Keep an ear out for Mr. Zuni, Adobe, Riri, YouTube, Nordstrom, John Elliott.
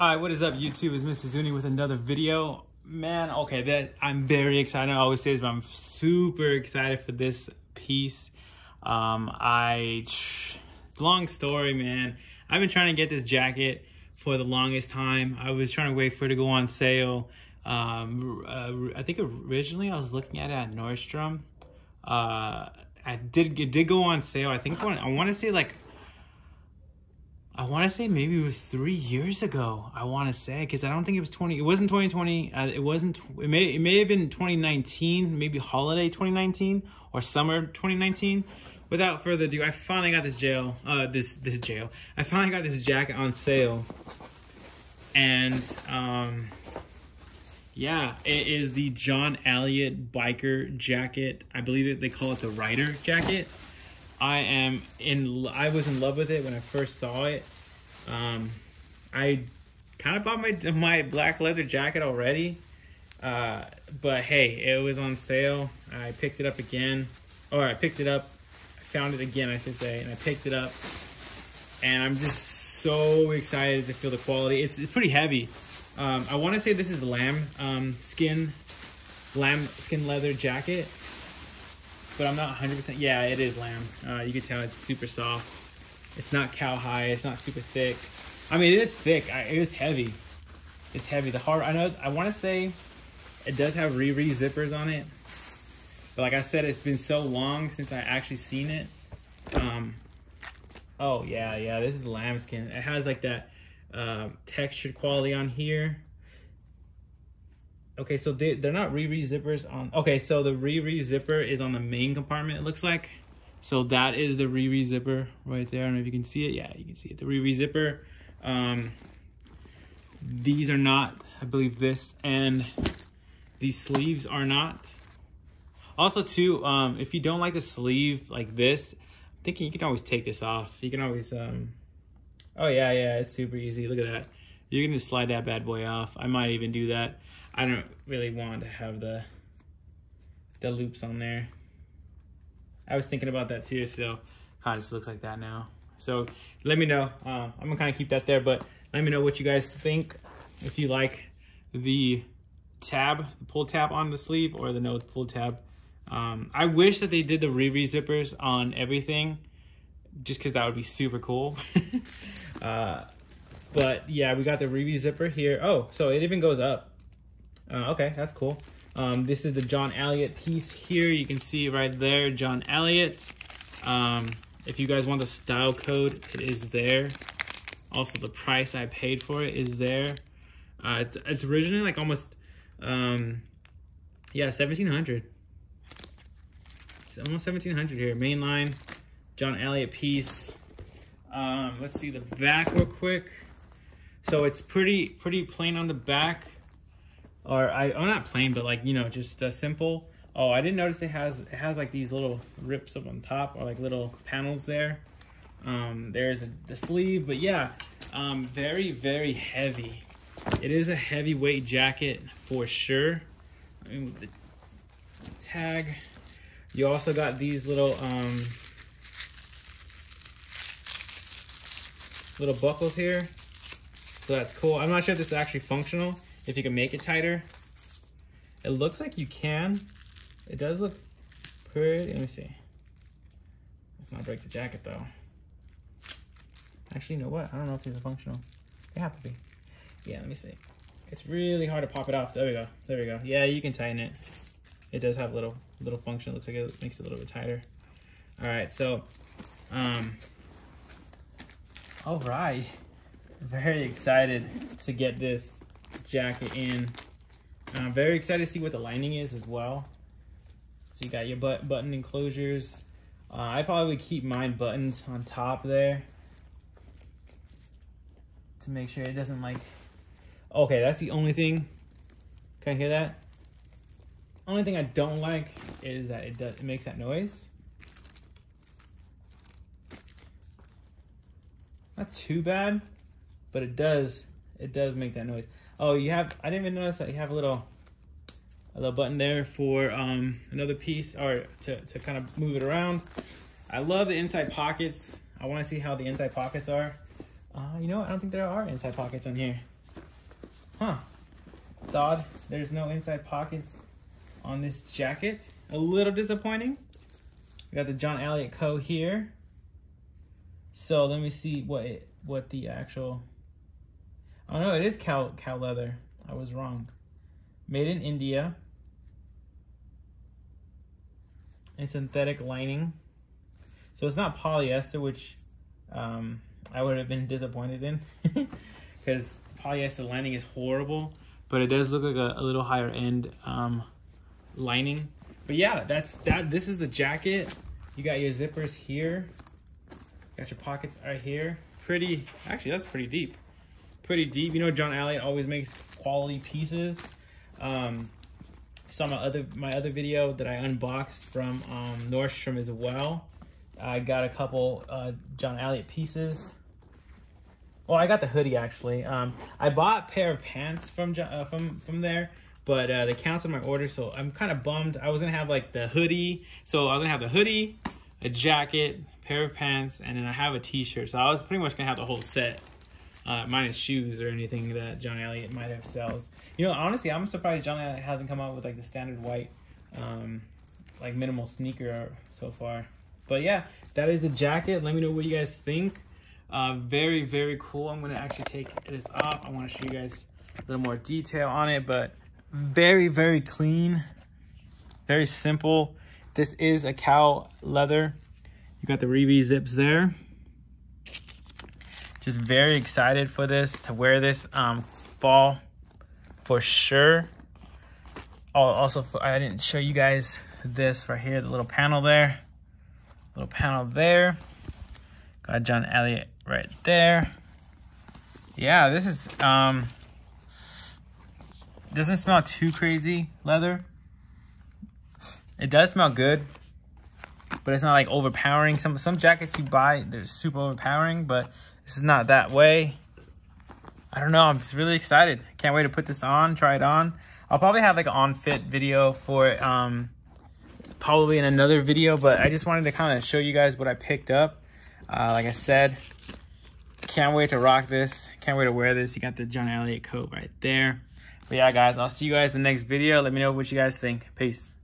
All right, what is up, YouTube? It's Mr. Zuni with another video. Man, okay, I'm very excited. I always say this, but I'm super excited for this piece. Long story, man. I've been trying to get this jacket for the longest time. I was trying to wait for it to go on sale. I think originally I was looking at it at Nordstrom. It did go on sale. I think I want to say maybe it was 3 years ago. I want to say, because I don't think it was 20. It wasn't 2020. It wasn't. It may have been 2019. Maybe holiday 2019 or summer 2019. Without further ado, I finally got this I finally got this jacket on sale, and yeah, it is the John Elliott biker jacket. I believe they call it the rider jacket. I was in love with it when I first saw it. I kind of bought my black leather jacket already, but hey, it was on sale. I picked it up again, or I found it again, I should say, and I picked it up, and I'm just so excited to feel the quality. It's pretty heavy. I want to say this is lamb skin leather jacket. But I'm not 100%. Yeah, it is lamb. You can tell it's super soft. It's not cowhide. It's not super thick. I mean, it is thick. It is heavy. It's heavy. I want to say it does have Riri zippers on it. But like I said, it's been so long since I actually seen it. Oh yeah. This is lambskin. It has like that textured quality on here. Okay, so they're not Riri zippers on... Okay, so the Riri zipper is on the main compartment, it looks like. So that is the Riri zipper right there. I don't know if you can see it. Yeah, you can see it. The Riri zipper. These are not, I believe this, and these sleeves are not. Also, too, if you don't like the sleeve like this, I'm thinking you can always take this off. You can always... Oh, yeah, it's super easy. Look at that. You can just slide that bad boy off. I might even do that. I don't really want to have the loops on there. I was thinking about that too, so kind of just looks like that now. So let me know. I'm gonna kind of keep that there, but let me know what you guys think. If you like the tab, the pull tab on the sleeve, or the no pull tab. I wish that they did the Riri zippers on everything, just because that would be super cool. But yeah, we got the Riri zipper here. Oh, so it even goes up. Okay, that's cool. This is the John Elliott piece here. You can see right there, John Elliott. If you guys want the style code, it is there. Also, the price I paid for it is there. It's originally like almost, yeah, 1,700. It's almost 1,700 here. Mainline, John Elliott piece. Let's see the back real quick. So it's pretty plain on the back. Or I'm not plain, but like, you know, just simple. Oh, I didn't notice it has like these little rips up on top, or like little panels there. There's the sleeve, but yeah, very, very heavy. It is a heavyweight jacket for sure. I mean, with the tag, you also got these little buckles here. So that's cool. I'm not sure if this is actually functional. If you can make it tighter. It looks like you can. It does look pretty, let me see. Let's not break the jacket though. Actually, you know what? I don't know if these are functional. They have to be. Yeah, let me see. It's really hard to pop it off. There we go, there we go. Yeah, you can tighten it. It does have little function. It looks like it makes it a little bit tighter. All right, so, all right. Very excited to get this jacket in. I'm very excited to see what the lining is as well. So you got your button enclosures. I probably keep mine buttons on top there to make sure it doesn't like... Okay, that's the only thing. Can I hear that? Only thing I don't like is that it makes that noise. Not too bad, but it does make that noise. Oh, you have, I didn't even notice that you have a little button there for another piece, or to kind of move it around. I love the inside pockets. I want to see how the inside pockets are. You know what? I don't think there are inside pockets on here. Huh. It's odd. There's no inside pockets on this jacket. A little disappointing. We got the John Elliott Co. here. So let me see what the actual... Oh no, it is cow leather. I was wrong. Made in India. And synthetic lining. So it's not polyester, which I would have been disappointed in, because polyester lining is horrible, but it does look like a little higher end lining. But yeah, that's that. This is the jacket. You got your zippers here. Got your pockets right here. Pretty, actually that's pretty deep. Pretty deep. You know, John Elliott always makes quality pieces. You saw my other video that I unboxed from Nordstrom as well. I got a couple John Elliott pieces. Well, I got the hoodie actually. I bought a pair of pants from there, but they canceled my order, so I'm kind of bummed. I was gonna have like the hoodie, so I was gonna have the hoodie, a jacket, pair of pants, and then I have a T-shirt. So I was pretty much gonna have the whole set. Minus shoes or anything that John Elliott might have sells. You know, honestly, I'm surprised John Elliott hasn't come out with like the standard white, like minimal sneaker so far. But yeah, that is the jacket. Let me know what you guys think. Very, very cool. I'm gonna actually take this off. I wanna show you guys a little more detail on it, but very, very clean, very simple. This is a cow leather. You got the Riri zips there. Just very excited for this, to wear this fall for sure. Oh, also I didn't show you guys this right here, the little panel there, got John Elliott right there. Yeah, this is doesn't smell too crazy leather. It does smell good, but it's not like overpowering. Some jackets you buy, they're super overpowering, but this is not that way. I don't know, I'm just really excited. Can't wait to put this on, try it on. I'll probably have like an on-fit video for it, probably in another video, but I just wanted to kind of show you guys what I picked up. Like I said, can't wait to rock this. Can't wait to wear this. You got the John Elliott coat right there. But yeah, guys, I'll see you guys in the next video. Let me know what you guys think. Peace.